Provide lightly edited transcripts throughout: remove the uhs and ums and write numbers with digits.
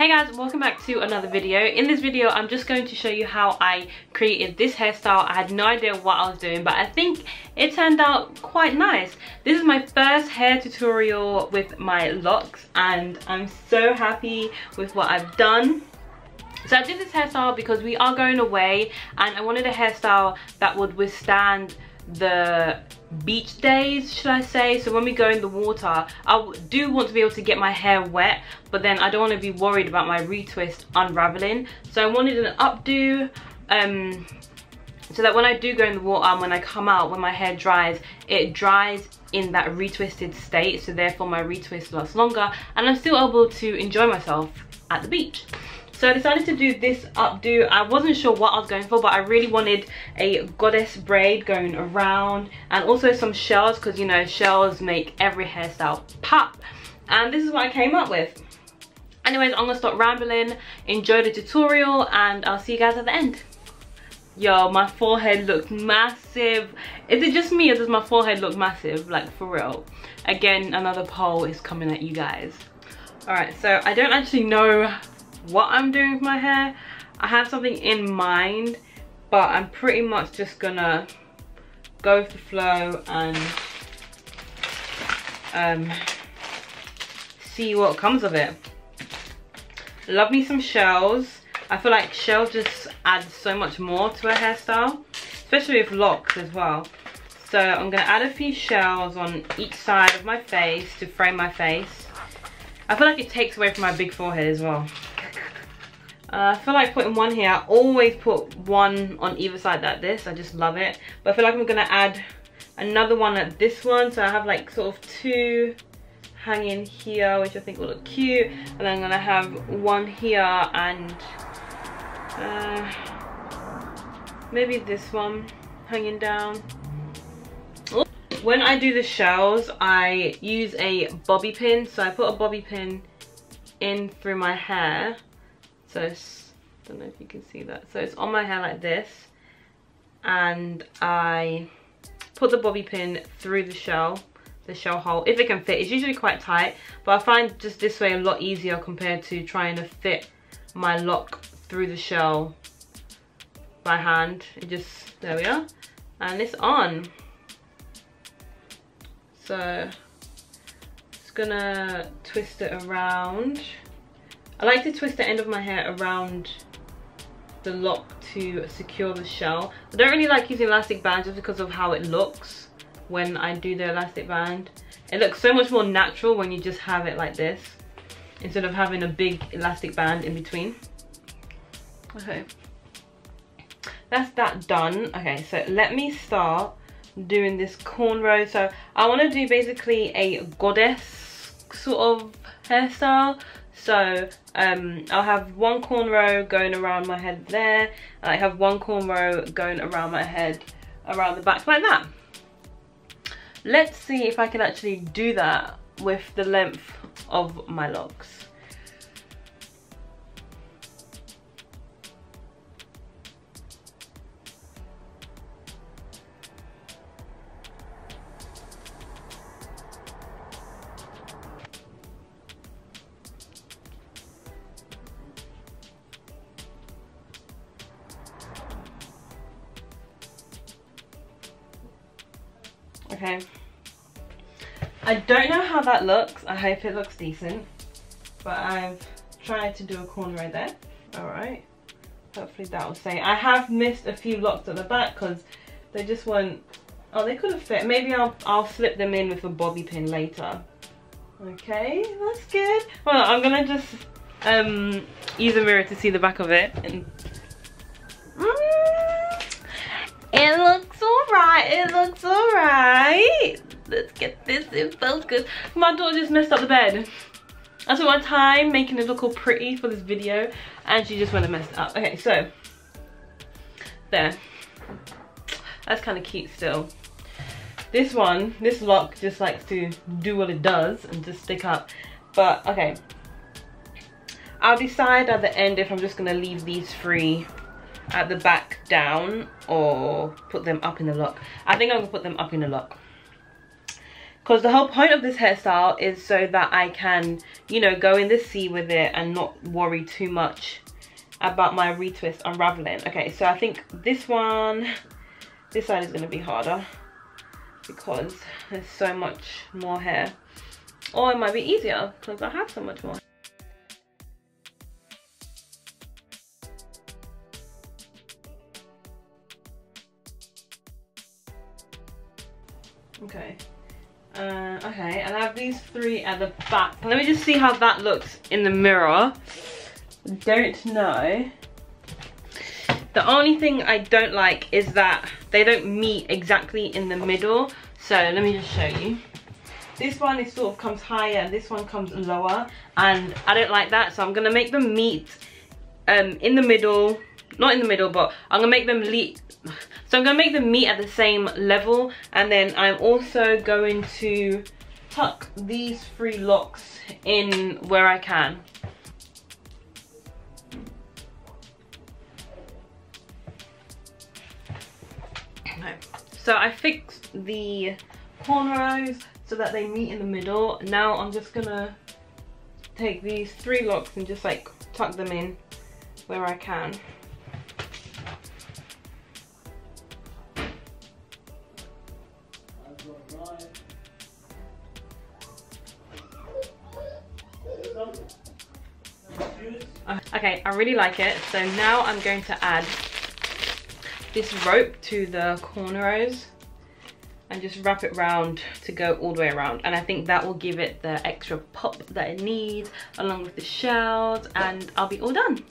Hey guys, welcome back to another video. In this video I'm just going to show you how I created this hairstyle. I had no idea what I was doing, but I think it turned out quite nice. This is my first hair tutorial with my locks and I'm so happy with what I've done. So I did this hairstyle because we are going away and I wanted a hairstyle that would withstand the beach days, should I say. So when we go in the water, I do want to be able to get my hair wet, but then I don't want to be worried about my retwist unraveling. So I wanted an updo so that when I do go in the water and when I come out, when my hair dries, it dries in that retwisted state, so therefore my retwist lasts longer and I'm still able to enjoy myself at the beach. So I decided to do this updo. I wasn't sure what I was going for, but I really wanted a goddess braid going around and also some shells, because you know, shells make every hairstyle pop. And this is what I came up with. Anyways, I'm gonna stop rambling, enjoy the tutorial, and I'll see you guys at the end. Yo, my forehead looks massive. Is it just me or does my forehead look massive? Like, for real. Again, another poll is coming at you guys. All right, so I don't actually know what I'm doing with my hair. I have something in mind, but I'm pretty much just gonna go with the flow and see what comes of it. Love me some shells. I feel like shells just add so much more to a hairstyle, especially with locks as well. So I'm gonna add a few shells on each side of my face to frame my face. I feel like it takes away from my big forehead as well. I feel like putting one here. I always put one on either side like this. I just love it. But I feel like I'm gonna add another one at this one. So I have like sort of two hanging here, which I think will look cute. And then I'm gonna have one here and maybe this one hanging down. Ooh. When I do the shells, I use a bobby pin. So I put a bobby pin in through my hair. So I don't know if you can see that. So it's on my hair like this, and I put the bobby pin through the shell hole, if it can fit. It's usually quite tight, but I find just this way a lot easier compared to trying to fit my lock through the shell by hand. It just, there we are, and it's on. So just gonna twist it around. I like to twist the end of my hair around the lock to secure the shell. I don't really like using elastic bands just because of how it looks when I do the elastic band. It looks so much more natural when you just have it like this, instead of having a big elastic band in between. Okay, that's that done. Okay, so let me start doing this cornrow. So I want to do basically a goddess sort of hairstyle. So I'll have one cornrow going around my head there, and I have one cornrow going around my head, around the back like that. Let's see if I can actually do that with the length of my locks. Okay, I don't know how that looks. I hope it looks decent, but I've tried to do a cornrow there. All right, hopefully that will stay. I have missed a few locks at the back because they just weren't, oh, they could have fit. Maybe I'll slip them in with a bobby pin later. Okay, that's good. Well, I'm gonna just use a mirror to see the back of it, and it looks alright, it looks alright. Let's get this in focus. My daughter just messed up the bed. I took my time making it look all pretty for this video and she just went and messed it up. Okay, so there. That's kind of cute still. This one, this lock just likes to do what it does and just stick up. But okay, I'll decide at the end if I'm just going to leave these free at the back down or put them up in the lock. I think I'm gonna put them up in the lock. because the whole point of this hairstyle is so that I can, you know, go in the sea with it and not worry too much about my retwist unraveling. Okay, so I think this one, this side is going to be harder because there's so much more hair. Or it might be easier because I have so much more. Okay, okay, and I have these three at the back. Let me just see how that looks in the mirror. Don't know. The only thing I don't like is that they don't meet exactly in the middle. So let me just show you. This one is sort of comes higher, this one comes lower, and I don't like that, so I'm gonna make them meet in the middle. Not in the middle, but I'm gonna make them meet at the same level. And then I'm also going to tuck these three locks in where I can. So I fixed the cornrows so that they meet in the middle. Now I'm just gonna take these three locks and just like tuck them in where I can. Okay, I really like it. So now I'm going to add this rope to the cornrows and just wrap it round to go all the way around, and I think that will give it the extra pop that it needs along with the shells, and I'll be all done.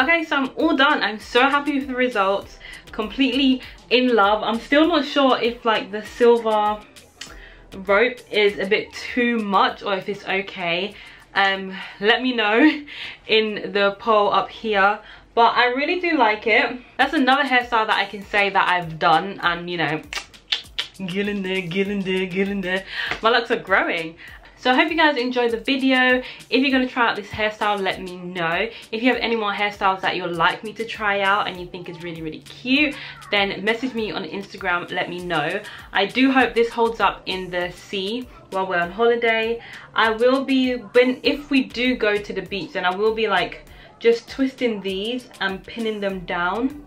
Okay, so I'm all done. I'm so happy with the results. Completely in love. I'm still not sure if like the silver rope is a bit too much or if it's okay. Let me know in the poll up here. But I really do like it. That's another hairstyle that I can say that I've done, and you know, getting there, getting there, getting there. My locks are growing. So I hope you guys enjoyed the video. If you're going to try out this hairstyle, let me know. If you have any more hairstyles that you'll like me to try out and you think is really, really cute, then message me on Instagram, let me know. I do hope this holds up in the sea while we're on holiday. I will be, if we do go to the beach, then I will be like just twisting these and pinning them down,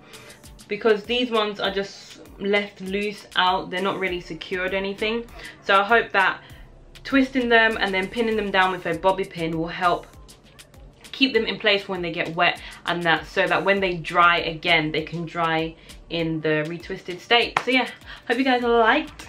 because these ones are just left loose out. They're not really secured or anything. So I hope that twisting them and then pinning them down with a bobby pin will help keep them in place when they get wet, and that so that when they dry again they can dry in the retwisted state. So yeah, hope you guys liked.